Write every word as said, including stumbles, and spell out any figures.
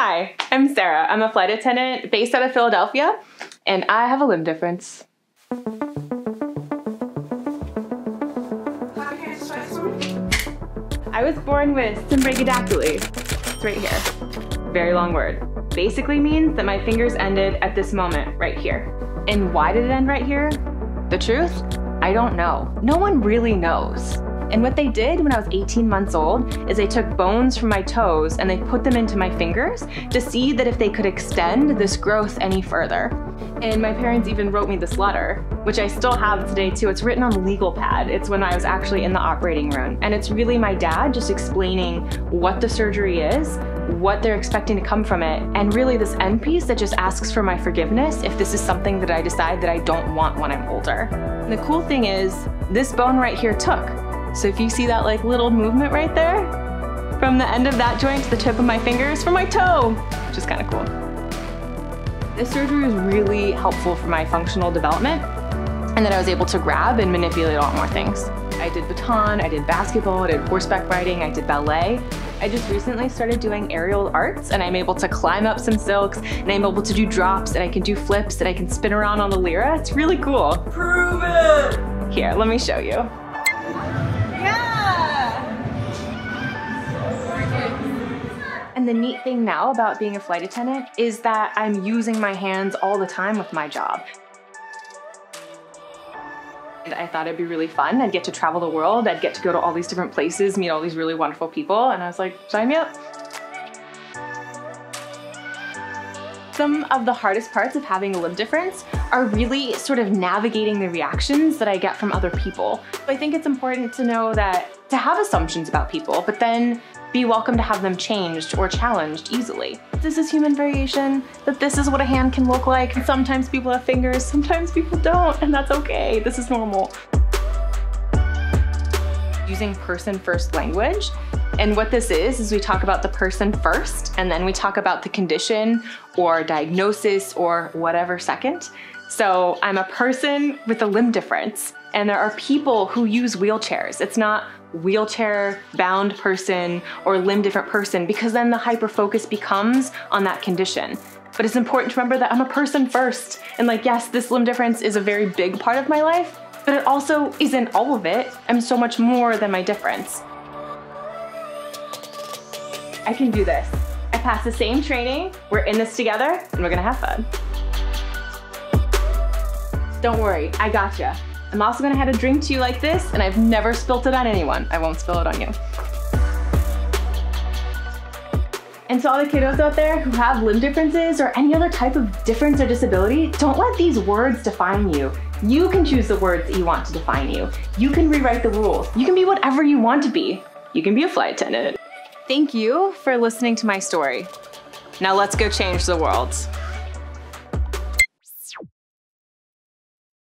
Hi, I'm Sarah. I'm a flight attendant based out of Philadelphia, and I have a limb difference. I was born with symbrachydactyly. It's right here. Very long word. Basically means that my fingers ended at this moment right here. And why did it end right here? The truth? I don't know. No one really knows. And what they did when I was eighteen months old is they took bones from my toes and they put them into my fingers to see that if they could extend this growth any further. And my parents even wrote me this letter, which I still have today too. It's written on a legal pad. It's when I was actually in the operating room. And it's really my dad just explaining what the surgery is, what they're expecting to come from it, and really this end piece that just asks for my forgiveness if this is something that I decide that I don't want when I'm older. And the cool thing is, this bone right here took. So if you see that like little movement right there, from the end of that joint to the tip of my fingers from my toe, which is kind of cool. This surgery was really helpful for my functional development, and then I was able to grab and manipulate a lot more things. I did baton, I did basketball, I did horseback riding, I did ballet. I just recently started doing aerial arts, and I'm able to climb up some silks, and I'm able to do drops, and I can do flips, and I can spin around on the Lyra. It's really cool. Prove it! Here, let me show you. And the neat thing now about being a flight attendant is that I'm using my hands all the time with my job. And I thought it'd be really fun. I'd get to travel the world. I'd get to go to all these different places, meet all these really wonderful people. And I was like, sign me up. Some of the hardest parts of having a limb difference are really sort of navigating the reactions that I get from other people. I think it's important to know that to have assumptions about people, but then be welcome to have them changed or challenged easily. This is human variation, that this is what a hand can look like. And sometimes people have fingers, sometimes people don't, and that's okay. This is normal. Using person-first language. And what this is, is we talk about the person first, and then we talk about the condition or diagnosis or whatever second. So I'm a person with a limb difference, and there are people who use wheelchairs. It's not wheelchair-bound person or limb different person, because then the hyper-focus becomes on that condition. But it's important to remember that I'm a person first. And like, yes, this limb difference is a very big part of my life, but it also isn't all of it. I'm so much more than my difference. I can do this. I passed the same training, we're in this together, and we're gonna have fun. Don't worry, I gotcha. I'm also gonna have a drink to you like this, and I've never spilt it on anyone. I won't spill it on you. And so all the kiddos out there who have limb differences or any other type of difference or disability, don't let these words define you. You can choose the words that you want to define you. You can rewrite the rules. You can be whatever you want to be. You can be a flight attendant. Thank you for listening to my story. Now let's go change the world.